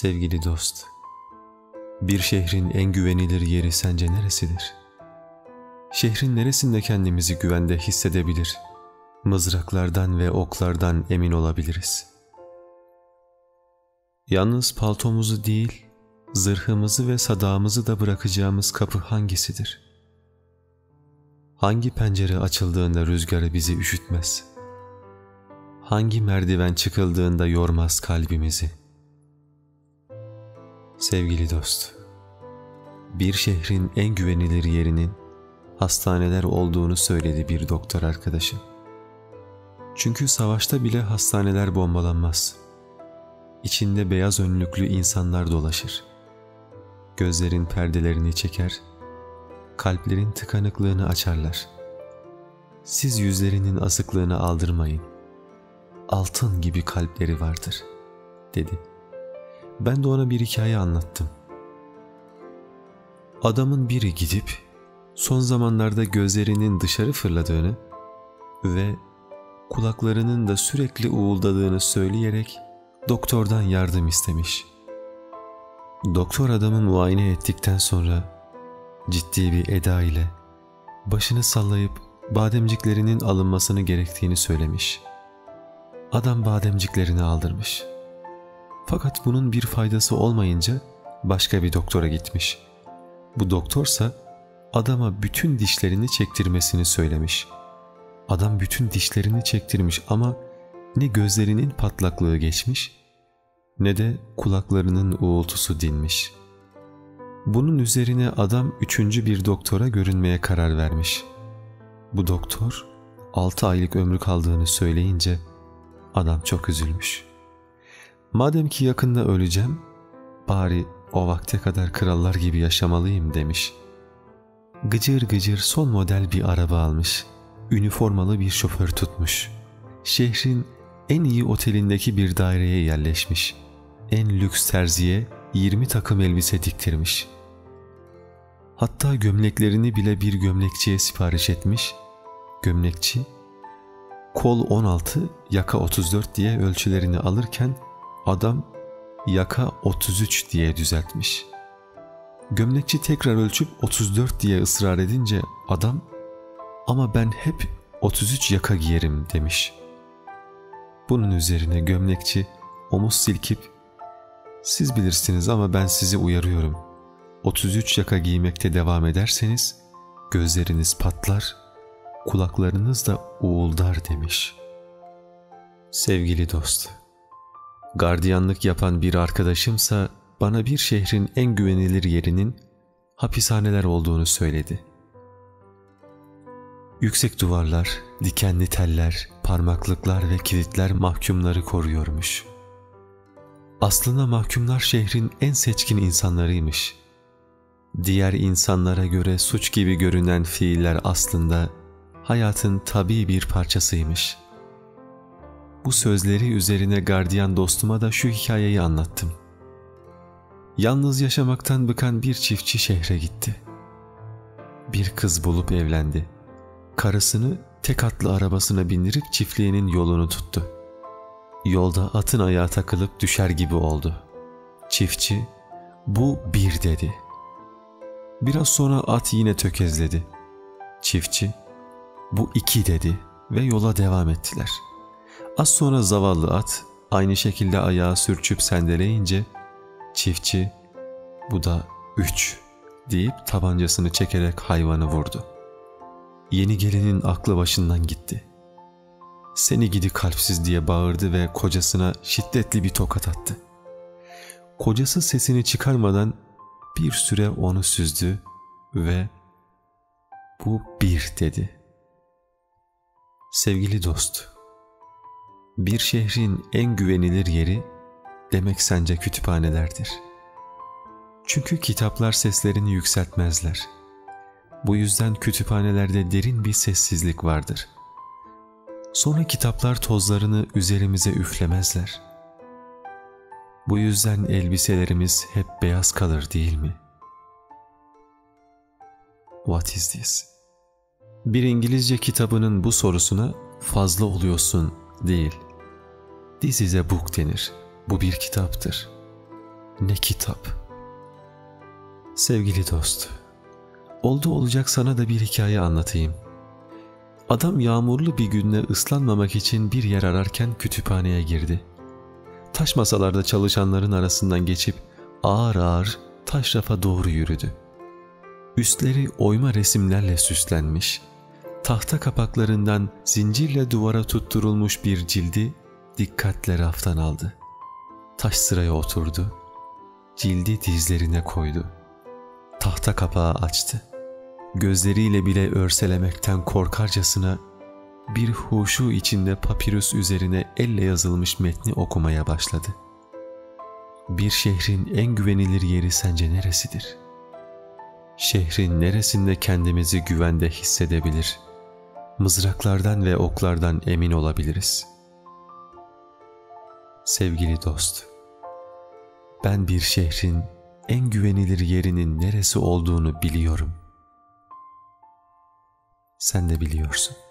Sevgili dost, bir şehrin en güvenilir yeri sence neresidir? Şehrin neresinde kendimizi güvende hissedebilir, mızraklardan ve oklardan emin olabiliriz? Yalnız paltomuzu değil, zırhımızı ve sadağımızı da bırakacağımız kapı hangisidir? Hangi pencere açıldığında rüzgarı bizi üşütmez? Hangi merdiven çıkıldığında yormaz kalbimizi? Sevgili dost, bir şehrin en güvenilir yerinin hastaneler olduğunu söyledi bir doktor arkadaşım. Çünkü savaşta bile hastaneler bombalanmaz. İçinde beyaz önlüklü insanlar dolaşır. Gözlerin perdelerini çeker, kalplerin tıkanıklığını açarlar. Siz yüzlerinin asıklığını aldırmayın. Altın gibi kalpleri vardır, dedi. Ben de ona bir hikaye anlattım. Adamın biri gidip son zamanlarda gözlerinin dışarı fırladığını ve kulaklarının da sürekli uğuldadığını söyleyerek doktordan yardım istemiş. Doktor adamı muayene ettikten sonra ciddi bir eda ile başını sallayıp bademciklerinin alınmasını gerektiğini söylemiş. Adam bademciklerini aldırmış. Fakat bunun bir faydası olmayınca başka bir doktora gitmiş. Bu doktorsa adama bütün dişlerini çektirmesini söylemiş. Adam bütün dişlerini çektirmiş ama ne gözlerinin patlaklığı geçmiş ne de kulaklarının uğultusu dinmiş. Bunun üzerine adam üçüncü bir doktora görünmeye karar vermiş. Bu doktor 6 aylık ömrü kaldığını söyleyince adam çok üzülmüş. Madem ki yakında öleceğim, bari o vakte kadar krallar gibi yaşamalıyım demiş. Gıcır gıcır son model bir araba almış. Üniformalı bir şoför tutmuş. Şehrin en iyi otelindeki bir daireye yerleşmiş. En lüks terziye 20 takım elbise diktirmiş. Hatta gömleklerini bile bir gömlekçiye sipariş etmiş. Gömlekçi, kol 16, yaka 34 diye ölçülerini alırken adam yaka 33 diye düzeltmiş. Gömlekçi tekrar ölçüp 34 diye ısrar edince adam "Ama ben hep 33 yaka giyerim" demiş. Bunun üzerine gömlekçi omuz silkip "Siz bilirsiniz ama ben sizi uyarıyorum. 33 yaka giymekte devam ederseniz gözleriniz patlar, kulaklarınız da uğuldar" demiş. Sevgili dost, gardiyanlık yapan bir arkadaşımsa bana bir şehrin en güvenilir yerinin hapishaneler olduğunu söyledi. Yüksek duvarlar, dikenli teller, parmaklıklar ve kilitler mahkumları koruyormuş. Aslında mahkumlar şehrin en seçkin insanlarıymış. Diğer insanlara göre suç gibi görünen fiiller aslında hayatın tabii bir parçasıymış. Bu sözleri üzerine gardiyan dostuma da şu hikayeyi anlattım. Yalnız yaşamaktan bıkan bir çiftçi şehre gitti. Bir kız bulup evlendi. Karısını tek atlı arabasına bindirip çiftliğinin yolunu tuttu. Yolda atın ayağı takılıp düşer gibi oldu. Çiftçi, "Bu bir" dedi. Biraz sonra at yine tökezledi. Çiftçi, "Bu iki" dedi ve yola devam ettiler. Az sonra zavallı at aynı şekilde ayağı sürçüp sendeleyince çiftçi, "Bu da 3 deyip tabancasını çekerek hayvanı vurdu. Yeni gelinin aklı başından gitti. "Seni gidi kalpsiz" diye bağırdı ve kocasına şiddetli bir tokat attı. Kocası sesini çıkarmadan bir süre onu süzdü ve "Bu bir" dedi. Sevgili dost, bir şehrin en güvenilir yeri demek sence kütüphanelerdir. Çünkü kitaplar seslerini yükseltmezler. Bu yüzden kütüphanelerde derin bir sessizlik vardır. Sonra kitaplar tozlarını üzerimize üflemezler. Bu yüzden elbiselerimiz hep beyaz kalır, değil mi? What is this? Bir İngilizce kitabının bu sorusuna "fazla oluyorsun" değil, "This is a book" denir. Bu bir kitaptır. ne kitap. Sevgili dost, oldu olacak sana da bir hikaye anlatayım. Adam yağmurlu bir günde ıslanmamak için bir yer ararken kütüphaneye girdi. Taş masalarda çalışanların arasından geçip ağır ağır taş rafa doğru yürüdü. Üstleri oyma resimlerle süslenmiş, tahta kapaklarından zincirle duvara tutturulmuş bir cildi dikkatle raftan aldı. Taş sıraya oturdu, cildi dizlerine koydu. Tahta kapağı açtı. Gözleriyle bile örselemekten korkarcasına bir huşu içinde papirüs üzerine elle yazılmış metni okumaya başladı. Bir şehrin en güvenilir yeri sence neresidir? Şehrin neresinde kendimizi güvende hissedebilir, mızraklardan ve oklardan emin olabiliriz? Sevgili dost, ben bir şehrin en güvenilir yerinin neresi olduğunu biliyorum. Sen de biliyorsun.